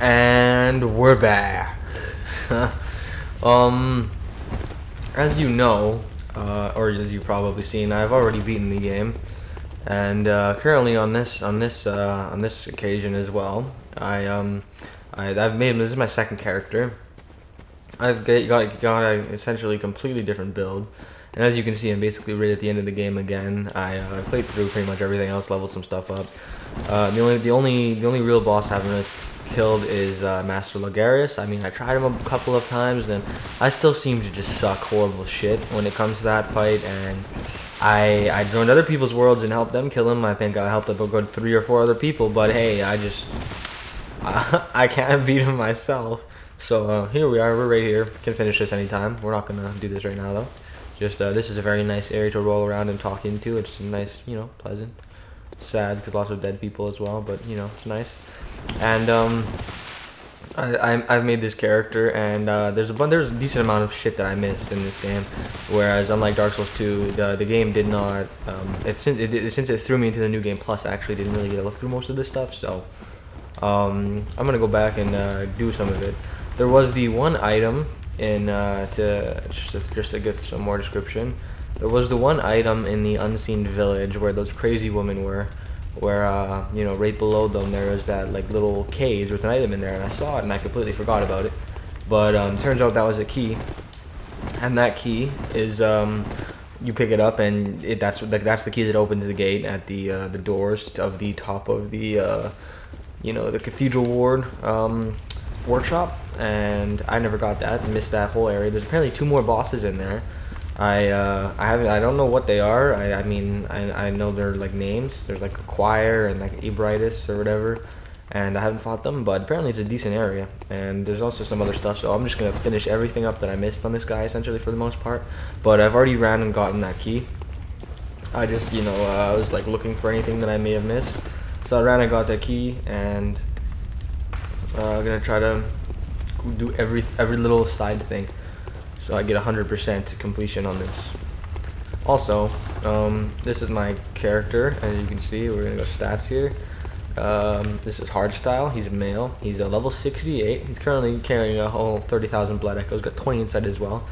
And we're back. As you know, or as you've probably seen, I've already beaten the game, and currently on this occasion as well, I've made this is my second character. I've got a essentially completely different build, and as you can see, I'm basically right at the end of the game again. I played through pretty much everything else, leveled some stuff up. The only real boss I haven't really killed is Master Logarius. I mean, I tried him a couple of times, and I still seem to just suck horrible shit when it comes to that fight. And I joined other people's worlds and helped them kill him. I think I helped a good 3 or 4 other people, but hey, I can't beat him myself. So here we are, we're right here, can finish this anytime. We're not gonna do this right now though. Just this is a very nice area to roll around and talk into. It's nice, you know, pleasant. Sad because lots of dead people as well, but you know, it's nice. And I've made this character, and there's a decent amount of shit that I missed in this game. Whereas unlike Dark Souls 2, the game did not since it threw me into the new game plus, I actually didn't really get a look through most of this stuff. So I'm gonna go back and do some of it. There was the one item in just to give some more description. There was the one item in the Unseen Village where those crazy women were, where you know, right below them there was that like little cage with an item in there, and I saw it and I completely forgot about it. But turns out that was a key, and that key is you pick it up and that's the key that opens the gate at the doors of the top of the you know, the Cathedral Ward workshop. And I never got that, missed that whole area. There's apparently 2 more bosses in there. I don't know what they are. I mean I know they're like names. There's like a choir and like Ebrietas or whatever, and I haven't fought them, but apparently it's a decent area. And there's also some other stuff, so I'm just gonna finish everything up that I missed on this guy essentially for the most part. But I've already ran and gotten that key. I just, you know, I was like looking for anything that I may have missed. So I ran and got that key, and I'm gonna try to do every little side thing, so I get 100% completion on this. Also, this is my character. As you can see, we're gonna go stats here. This is Hardstyle. He's a male. He's a level 68. He's currently carrying a whole 30,000 blood echoes. Got 20 inside as well.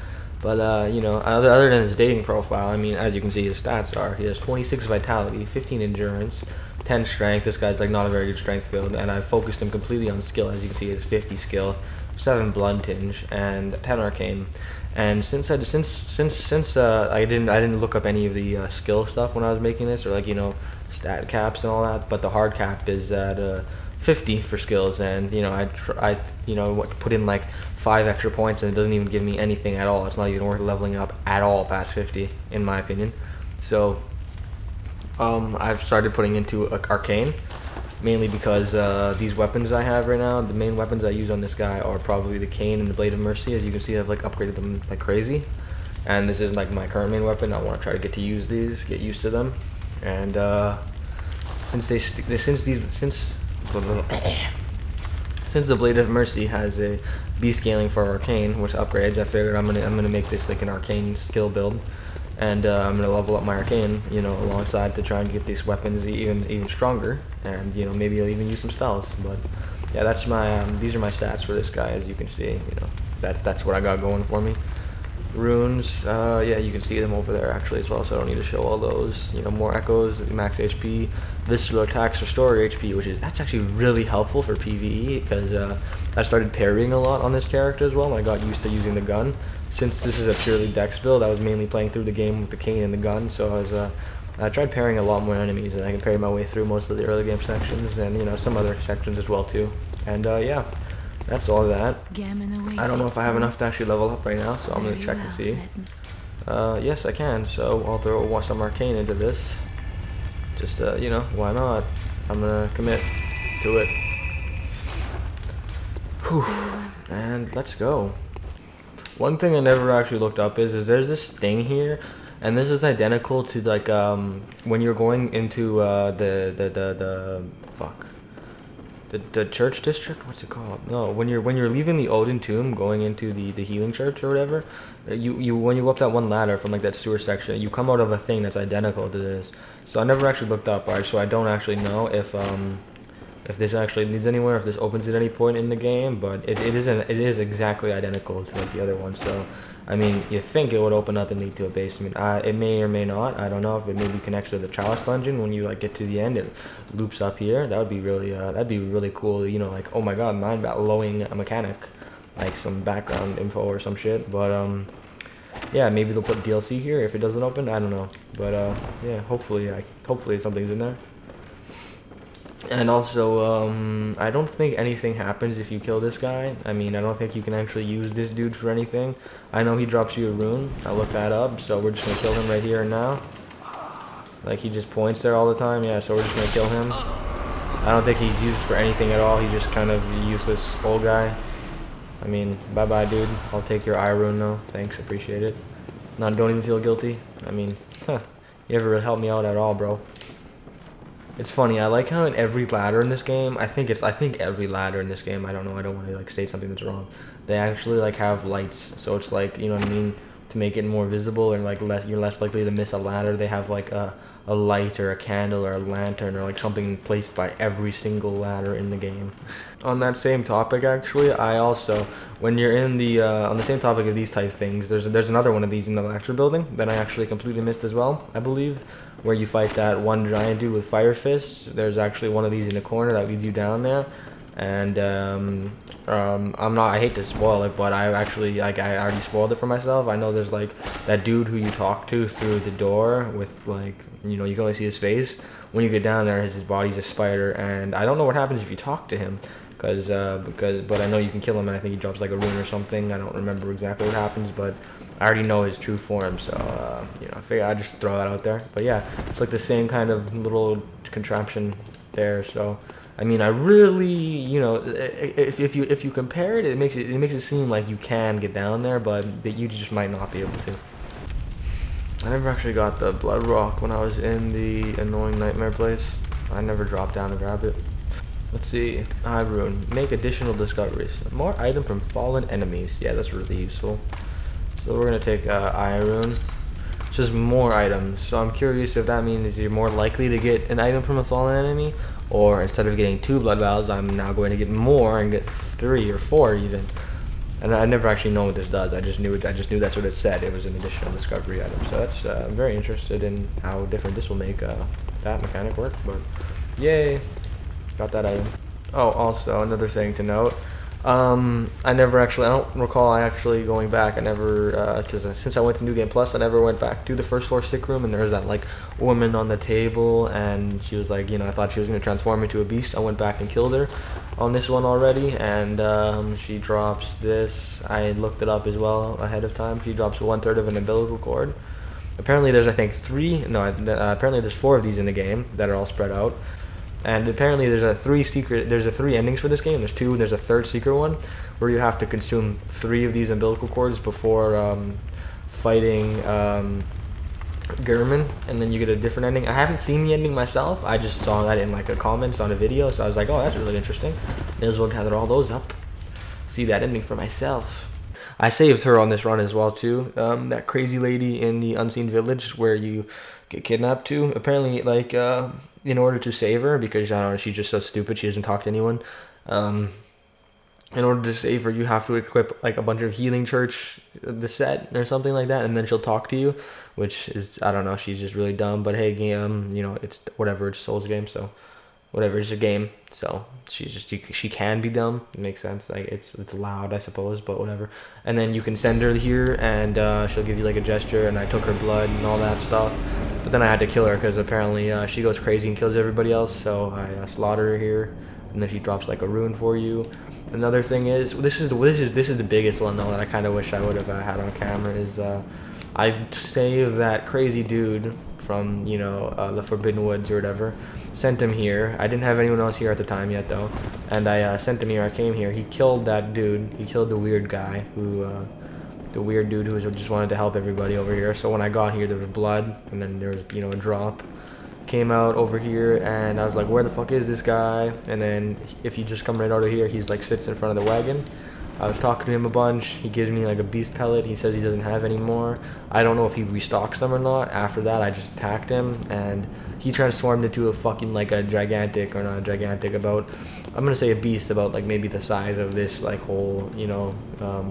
But you know, other than his dating profile, I mean, as you can see, his stats are: he has 26 vitality, 15 endurance, 10 strength. This guy's like not a very good strength build, and I focused him completely on skill. As you can see, he has 50 skill, 7 blood tinge, and 10 arcane. And since I didn't look up any of the skill stuff when I was making this, or like, you know, stat caps and all that. But the hard cap is at 50 for skills, and you know, I put in like 5 extra points, and it doesn't even give me anything at all. It's not even worth leveling it up at all past 50, in my opinion. So. I've started putting into arcane, mainly because these weapons I have right now, the main weapons I use on this guy are probably the cane and the Blade of Mercy. As you can see, I've like upgraded them like crazy, and this is like my current main weapon. I want to try to get to use these, get used to them. And since the Blade of Mercy has a B scaling for arcane, which upgrades, I figured I'm gonna make this like an arcane skill build. And I'm gonna level up my arcane, you know, alongside to try and get these weapons even stronger. And you know, maybe I'll even use some spells. But yeah, that's my these are my stats for this guy. As you can see, you know, that's what I got going for me. Runes, yeah, you can see them over there actually as well, so I don't need to show all those. You know, more echoes, max HP, visceral attacks, restore HP, which is, that's actually really helpful for PvE, because I started parrying a lot on this character as well, and I got used to using the gun. Since this is a purely dex build, I was mainly playing through the game with the cane and the gun, so I tried parrying a lot more enemies, and I can parry my way through most of the early game sections, and you know, some other sections as well too. And yeah. That's all that. I don't know if I have enough to actually level up right now, so I'm gonna check and see. Yes, I can. So I'll throw some arcane into this. Just you know, why not? I'm gonna commit to it. Whew. And let's go. One thing I never actually looked up is there's this thing here, and this is identical to like when you're going into the church district, what's it called? No, when you're leaving the Odin tomb, going into the Healing Church or whatever, you when you go up that one ladder from like that sewer section, you come out of a thing that's identical to this. So I never actually looked up, right? So I don't actually know if this actually leads anywhere, if this opens at any point in the game, but it is exactly identical to like the other one. So I mean, you think it would open up and lead to a basement. It may or may not. I don't know if it maybe connects to the Chalice Dungeon. When you like get to the end, it loops up here. That would be really cool. You know, like, oh my god, mind blowing a mechanic, like some background info or some shit. But yeah, maybe they'll put DLC here if it doesn't open. I don't know, but yeah, hopefully something's in there. And also, I don't think anything happens if you kill this guy. I mean, I don't think you can actually use this dude for anything. I know he drops you a rune. I looked that up, so we're just gonna kill him right here and now. Like, he just points there all the time. Yeah, so we're just gonna kill him. I don't think he's used for anything at all. He's just kind of a useless old guy. I mean, bye-bye, dude. I'll take your eye rune, though. Thanks, appreciate it. No, don't even feel guilty. I mean, you never really helped me out at all, bro. It's funny, I like how in every ladder in this game, I think every ladder in this game, I don't know, I don't want to like say something that's wrong, they actually like have lights, so it's like, you know what I mean, to make it more visible, or like less, you're less likely to miss a ladder. They have like a light or a candle or a lantern or like something placed by every single ladder in the game. On that same topic, actually, I also, when you're in the on the same topic of these type things, there's another one of these in the lecture building that I actually completely missed as well, I believe, where you fight that one giant dude with fire fists. There's actually one of these in the corner that leads you down there. And I hate to spoil it, but I actually, like, I already spoiled it for myself. I know there's like that dude who you talk to through the door with, like, you know, you can only see his face. When you get down there, his body's a spider, and I don't know what happens if you talk to him, but I know you can kill him, and I think he drops like a rune or something. I don't remember exactly what happens, but I already know his true form, so you know, I figure I just throw that out there. But yeah, it's like the same kind of little contraption there, so. I mean, I really, you know, if you compare it, it makes it seem like you can get down there, but that you just might not be able to. I never actually got the blood rock when I was in the annoying nightmare place. I never dropped down to grab it. Let's see. Eye rune. Make additional discoveries. More item from fallen enemies. Yeah, that's really useful. So we're gonna take eye rune. Just more items. So I'm curious if that means you're more likely to get an item from a fallen enemy, or instead of getting 2 blood vials, I'm now going to get more and get 3 or 4 even. And I never actually know what this does. I just knew that's what it said. It was an additional discovery item. So that's I'm very interested in how different this will make that mechanic work. But yay, got that item. Oh, also another thing to note. I don't recall actually going back. I never, since I went to New Game Plus, I never went back to the first floor sick room, and there was that, like, woman on the table, and she was like, you know, I thought she was going to transform into a beast. I went back and killed her on this one already, and, she drops this. I looked it up as well ahead of time. She drops 1/3 of an umbilical cord. Apparently there's, I think, 4 of these in the game that are all spread out. And apparently there's three endings for this game. There's 2, and there's a 3rd secret one where you have to consume 3 of these umbilical cords before fighting Gehrman, and then you get a different ending. I haven't seen the ending myself. I just saw that in like a comments on a video, so I was like, oh, that's really interesting. May as well gather all those up, see that ending for myself. I saved her on this run as well too. That crazy lady in the Unseen Village where you get kidnapped to. Apparently, like, in order to save her, because I don't know, she's just so stupid, she doesn't talk to anyone. In order to save her, you have to equip like a bunch of Healing Church, the set or something like that, and then she'll talk to you, which is, I don't know, she's just really dumb. But hey, you know, it's whatever, it's a Souls game, so whatever, it's a game, so she's just, she can be dumb. It makes sense, like, it's allowed, I suppose, but whatever. And then you can send her here, and she'll give you like a gesture, and I took her blood and all that stuff, but then I had to kill her because apparently she goes crazy and kills everybody else, so I slaughter her here, and then she drops like a rune for you. Another thing is, this is the biggest one though that I kind of wish I would have had on camera, is I saved that crazy dude from, you know, the Forbidden Woods or whatever, sent him here. I didn't have anyone else here at the time yet though, and I sent him here. I came here. He killed that dude. He killed the weird guy who, the weird dude who was, just wanted to help everybody over here. So when I got here, there was blood, and then there was, you know, a drop. Came out over here, and I was like, where the fuck is this guy? And then if you just come right out of here, he's like sits in front of the wagon. I was talking to him a bunch. He gives me like a beast pellet. He says he doesn't have any more. I don't know if he restocks them or not. After that, I just attacked him, and he transformed into a fucking like a gigantic, or not a gigantic, about, I'm gonna say a beast about like maybe the size of this like whole, you know,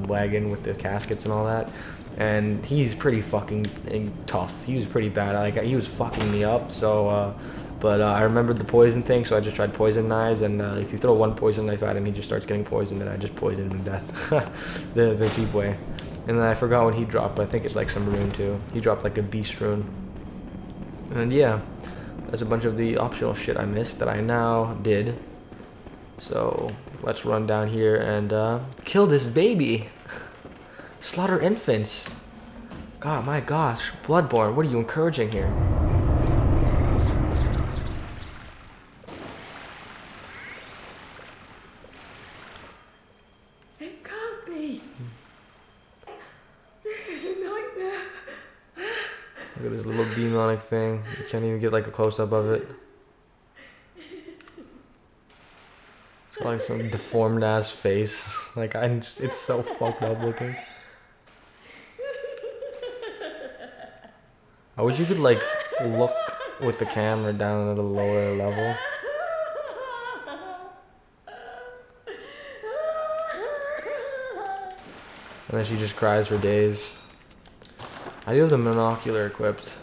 wagon with the caskets and all that. And he's pretty fucking tough. He was pretty bad. Like, he was fucking me up. So, I remembered the poison thing, so I just tried poison knives. And if you throw one poison knife at him, he just starts getting poisoned, and I just poisoned him to death, the deep way. And then I forgot what he dropped, but I think it's like some rune too. He dropped like a beast rune. And yeah, that's a bunch of the optional shit I missed that I now did. So let's run down here and kill this baby. Slaughter infants. God, my gosh. Bloodborne, what are you encouraging here? It can't be. This is a nightmare. Look at this little demonic thing. You can't even get like a close-up of it. It's got like some deformed-ass face. Like, it's so fucked up looking. I wish you could, like, look with the camera down at a lower level. And then she just cries for days. I do have the monocular equipped.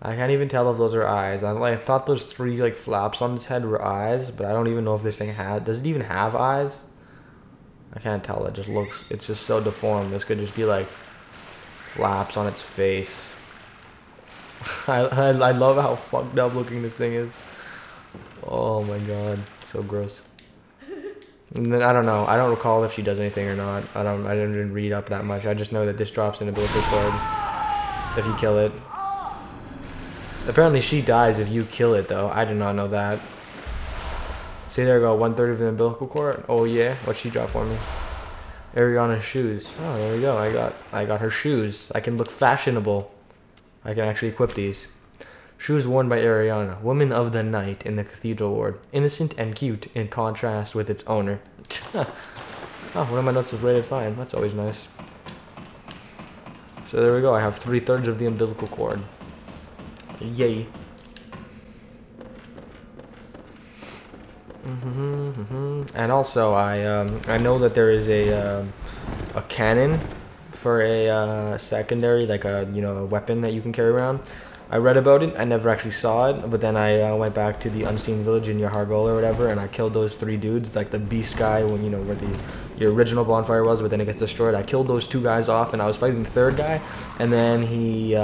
I can't even tell if those are eyes. I thought those three, like, flaps on his head were eyes, but I don't even know if this thing had... Does it even have eyes? I can't tell, it just looks, it's just so deformed. This could just be like flaps on its face. I love how fucked up looking this thing is. Oh my god, so gross. And then I don't know, I don't recall if she does anything or not. I didn't read up that much. I just know that this drops an ability card if you kill it. Apparently she dies if you kill it though, I did not know that. See, there we go, 1/3 of an umbilical cord. Oh yeah, what'd she drop for me? Ariana's shoes. Oh, there we go, I got her shoes. I can look fashionable. I can actually equip these. Shoes worn by Ariana, woman of the night in the Cathedral Ward. Innocent and cute in contrast with its owner. Oh, one of my notes was rated fine, that's always nice. So there we go, I have 3/3 of the umbilical cord. Yay. And also, I know that there is a cannon for a secondary, like a, you know, a weapon that you can carry around. I read about it. I never actually saw it, but then I went back to the Unseen Village in Yharnam or whatever, and I killed those three dudes, like the beast guy, when you know where your original bonfire was, but then it gets destroyed. I killed those two guys off, and I was fighting the third guy, and then he.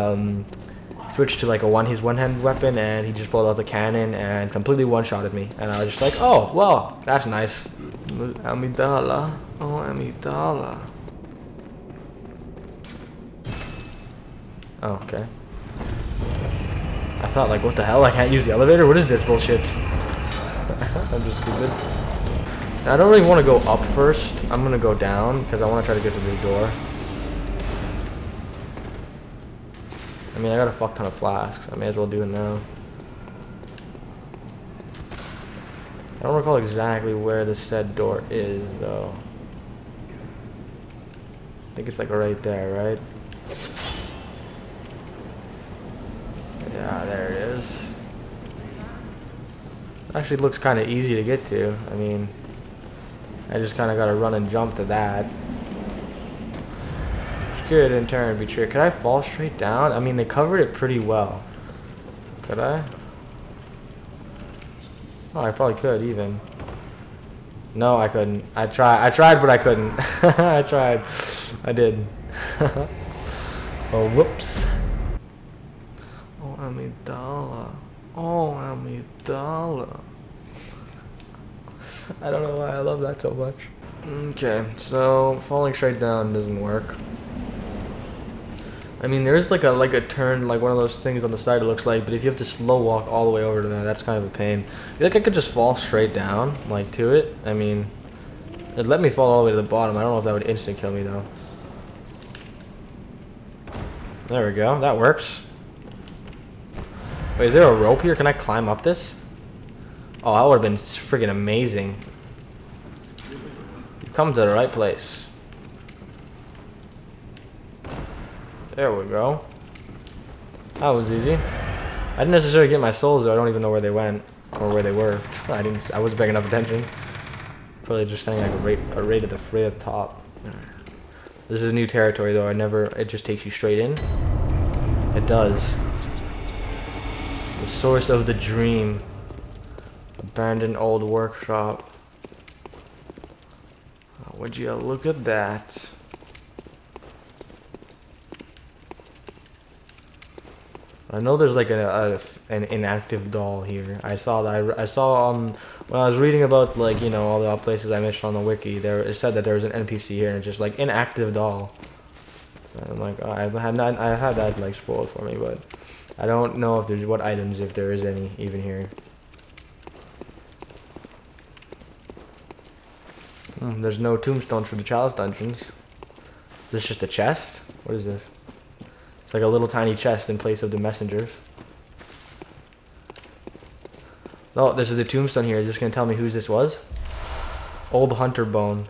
Switched to like his one-hand weapon, and he just pulled out the cannon and completely one-shotted me. And I was just like, oh, well, that's nice. Amidala, oh amidala. Oh, okay. I thought like, what the hell? I can't use the elevator? What is this bullshit? I'm just stupid. I don't really want to go up first. I'm gonna go down because I want to try to get to this door. I mean, I got a fuck ton of flasks. I may as well do it now. I don't recall exactly where the said door is, though. I think it's like right there, right? Yeah, there it is. It actually looks kind of easy to get to. I mean, I just kind of got to run and jump to that. Good in turn, be true. Could I fall straight down? I mean, they covered it pretty well. Could I? Oh, I probably could even. No, I couldn't. I tried, but I couldn't. I tried. I did. Oh, whoops. Oh, amidala. Oh, amidala. I don't know why I love that so much. Okay, so falling straight down doesn't work. I mean, there is like a turn, like one of those things on the side it looks like, but if you have to slow walk all the way over to that, that's kind of a pain. You think I could just fall straight down, like, to it? I mean, it let me fall all the way to the bottom. I don't know if that would instant kill me, though. There we go. That works. Wait, is there a rope here? Can I climb up this? Oh, that would have been friggin' amazing. You've come to the right place. There we go. That was easy. I didn't necessarily get my souls, though. I don't even know where they went or where they were. I wasn't paying enough attention. Probably just saying like a raid at the free up top. This is new territory, though. It just takes you straight in. It does. The source of the dream. Abandoned old workshop. Oh, would you look at that? I know there's like an inactive doll here. I saw that. I saw when I was reading about, like, you know, all the places I mentioned on the wiki, it said that there was an NPC here and it's just like inactive doll. So I'm like, oh, I had that like spoiled for me, but I don't know if there's what items, if there is any even here. There's no tombstones for the Chalice Dungeons. Is this just a chest? What is this? It's like a little tiny chest in place of the messengers. Oh, this is a tombstone here. Is this gonna tell me whose this was? Old hunter bone.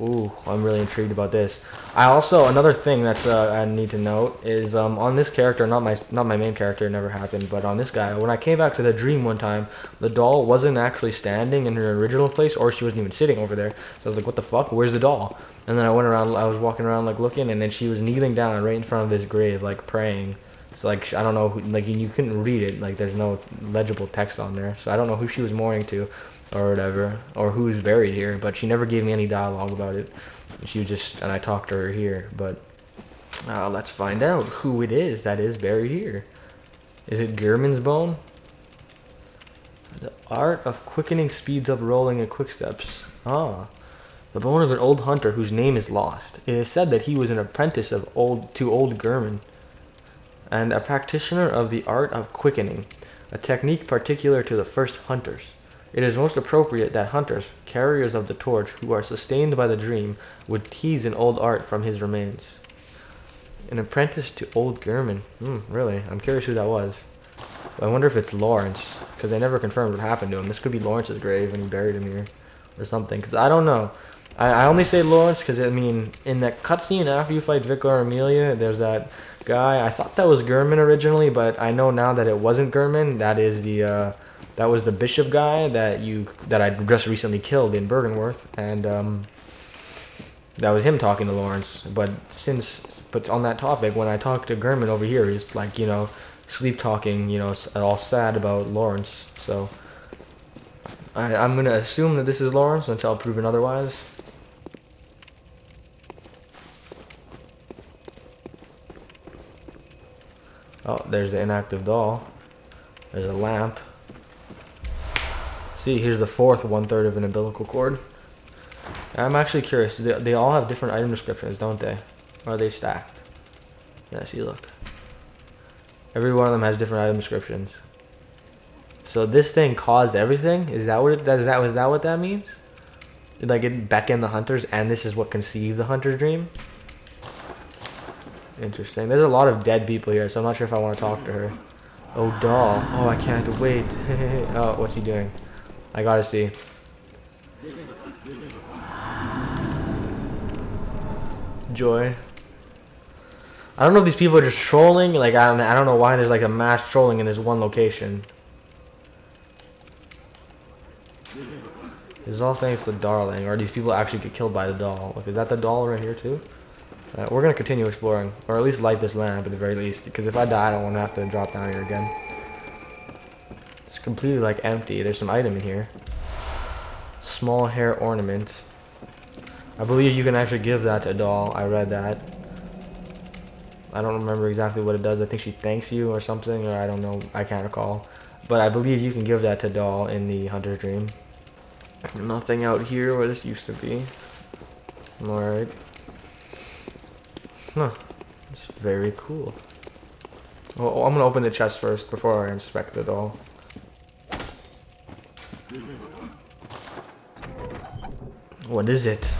Ooh, I'm really intrigued about this. I also, another thing that's I need to note is on this character, not my main character, it never happened, but on this guy, when I came back to the dream one time, the doll wasn't actually standing in her original place, or she wasn't even sitting over there. So I was like, what the fuck? Where's the doll? And then I went around, I was walking around like looking, and then she was kneeling down right in front of this grave, like praying. So like, I don't know, like you couldn't read it, like there's no legible text on there. So I don't know who she was mourning to or whatever, or who's buried here, but she never gave me any dialogue about it. She was just, and I talked to her here, but let's find out who it is that is buried here. Is it Gehrman's bone? The art of quickening speeds up rolling and quick steps. Ah. The bone of an old hunter whose name is lost. It is said that he was an apprentice of old Gehrman, and a practitioner of the art of quickening, a technique particular to the first hunters. It is most appropriate that hunters, carriers of the torch, who are sustained by the dream, would tease an old art from his remains. An apprentice to old Gehrman. Really? I'm curious who that was. I wonder if it's Lawrence, because they never confirmed what happened to him. This could be Lawrence's grave, and he buried him here, or something, because I don't know. I only say Lawrence because, I mean, in that cutscene after you fight Vicar Amelia, there's that guy. I thought that was Gehrman originally, but I know now that it wasn't Gehrman. That is the, that was the bishop guy that I just recently killed in Byrgenwerth, and that was him talking to Lawrence. But on that topic, when I talked to Gehrman over here, he's like, you know, sleep talking, you know, all sad about Lawrence. So I'm gonna assume that this is Lawrence until proven otherwise. Oh, there's the inactive doll. There's a lamp. See, here's the fourth one-third of an umbilical cord. I'm actually curious. They all have different item descriptions, don't they? Or are they stacked? Yeah, see, look. Every one of them has different item descriptions. So this thing caused everything? Is that what is that what that means? Did I get back in the hunters, and this is what conceived the hunter's dream? Interesting. There's a lot of dead people here, so I'm not sure if I want to talk to her. Oh, doll. Oh, I can't wait. Oh, what's he doing? I gotta see. Joy. I don't know if these people are just trolling. Like, I don't know why there's like a mass trolling in this one location. This is all thanks to the darling, or these people actually get killed by the doll. Look, is that the doll right here too? We're going to continue exploring, or at least light this lamp at the very least, because if I die, I don't want to have to drop down here again. It's completely, like, empty. There's some item in here. Small hair ornament. I believe you can actually give that to a doll. I read that. I don't remember exactly what it does. I think she thanks you or something, or I don't know. I can't recall. But I believe you can give that to a doll in the hunter's dream. Nothing out here where this used to be. Alright. Huh. It's very cool. Well, I'm gonna open the chest first before I inspect the doll. What is it?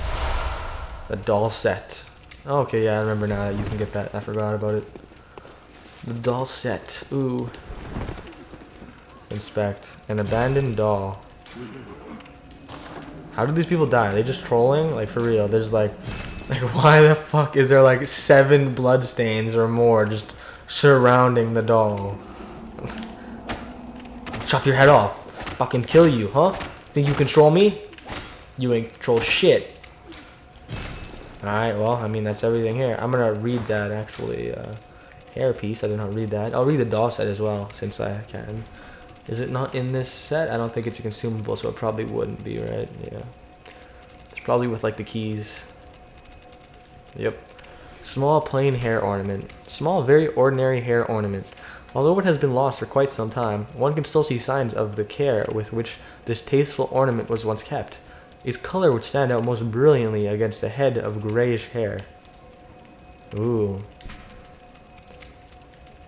A doll set. Oh, okay, yeah, I remember now that you can get that. I forgot about it. The doll set. Ooh. A Inspect. An abandoned doll. How did these people die? Are they just trolling? Like, for real. There's like why the fuck is there like 7 bloodstains or more just surrounding the doll? Chop your head off. Fucking kill you, huh? Think you control me? You ain't control shit. Alright, well, I mean, that's everything here. I'm gonna read that, actually, hair piece. I did not read that. I'll read the doll set as well, since I can. Is it not in this set? I don't think it's a consumable, so it probably wouldn't be, right? Yeah. It's probably with, like, the keys. Yep. Small, plain hair ornament. Small, very ordinary hair ornament. Although it has been lost for quite some time, one can still see signs of the care with which this tasteful ornament was once kept. Its color would stand out most brilliantly against a head of grayish hair. Ooh.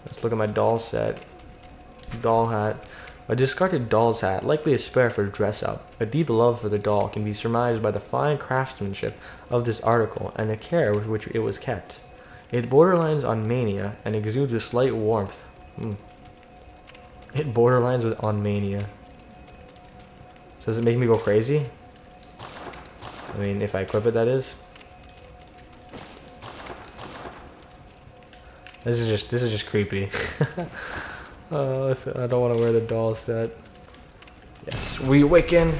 Let's look at my doll set. Doll hat. A discarded doll's hat, likely a spare for dress-up. A deep love for the doll can be surmised by the fine craftsmanship of this article and the care with which it was kept. It borderlines on mania and exudes a slight warmth. Hmm. It borderlines with on mania. So does it make me go crazy? I mean, if I equip it, that is. This is just creepy. I don't want to wear the doll set. Yes, we awaken.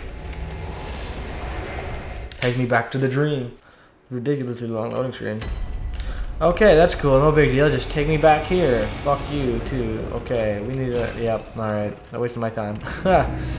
Take me back to the dream. Ridiculously long loading screen. Okay, that's cool. No big deal. Just take me back here. Fuck you, too. Okay, we need to... Yep, alright. I wasted my time.